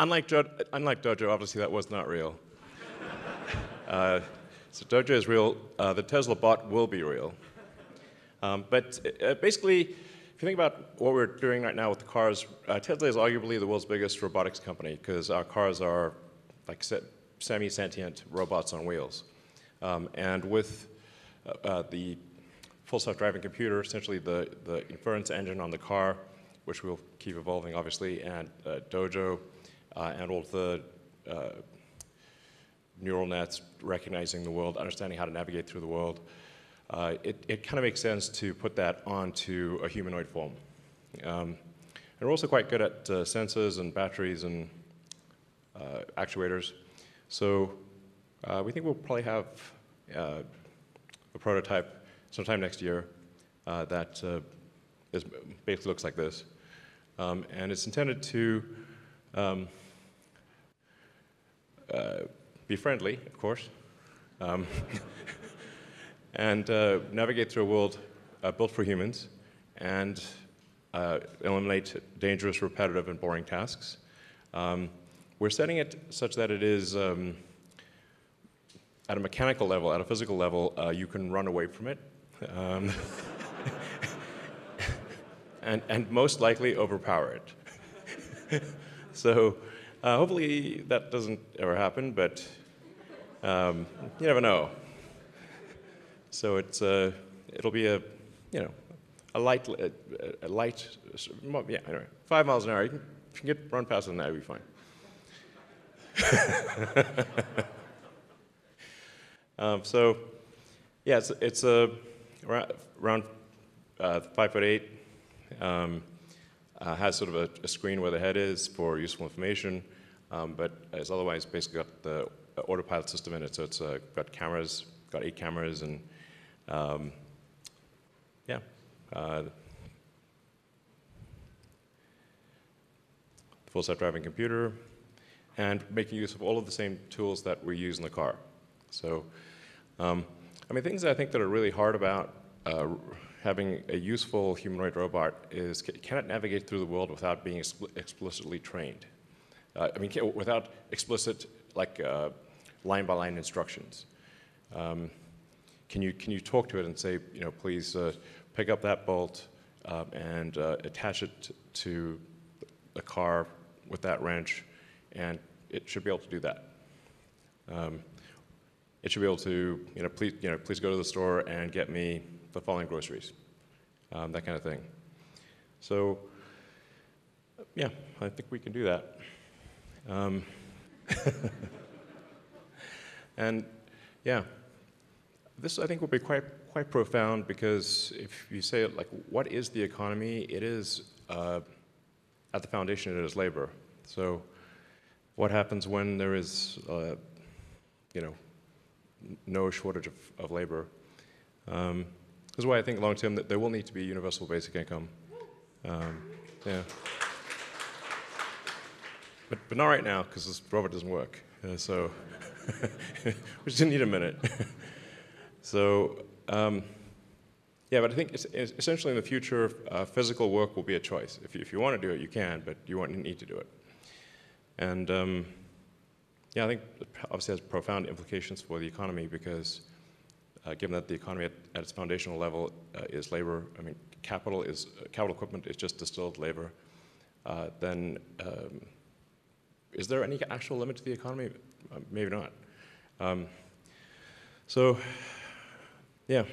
Unlike Dojo, obviously that was not real. So Dojo is real. The Tesla bot will be real. But basically, if you think about what we're doing right now with the cars, Tesla is arguably the world's biggest robotics company because our cars are like semi-sentient robots on wheels. And with the Full Self-Driving computer, essentially the inference engine on the car, which we'll keep evolving, obviously, and Dojo, and all the neural nets recognizing the world, understanding how to navigate through the world, it kind of makes sense to put that onto a humanoid form. And we're also quite good at sensors and batteries and actuators. So we think we'll probably have a prototype sometime next year that basically looks like this. And it's intended to be friendly, of course, and navigate through a world built for humans and eliminate dangerous, repetitive, and boring tasks. We're setting it such that it is, at a mechanical level, at a physical level, you can run away from it. And most likely overpower it. So hopefully that doesn't ever happen, but you never know. So it's it'll be a light yeah, anyway, 5 miles an hour. You can run past it and that'll be fine. So yeah, it's around 5'8". Has sort of a screen where the head is for useful information, but it's otherwise basically got the autopilot system in it, so it's got cameras, got 8 cameras, and yeah. Full self-driving computer, and making use of all of the same tools that we use in the car. So, I mean, things that I think that are really hard about having a useful humanoid robot is can it navigate through the world without being explicitly trained? I mean, without explicit, like, line-by-line instructions. Can you talk to it and say, you know, please pick up that bolt and attach it to a car with that wrench, and it should be able to do that. It should be able to, please go to the store and get me the following groceries, that kind of thing. So, yeah, I think we can do that. And yeah, this I think will be quite profound because if you say like, what is the economy? It is at the foundation, it is labor. So, what happens when there is, no shortage of labor? This is why I think long term that there will need to be universal basic income. Yeah. But not right now, because this robot doesn't work. So we just need a minute. So yeah, but I think it's essentially in the future, physical work will be a choice. If you want to do it, you can, but you won't need to do it. And yeah, I think it obviously has profound implications for the economy because given that the economy at its foundational level is labor, I mean, capital equipment is just distilled labor, then is there any actual limit to the economy? Maybe not. So, yeah.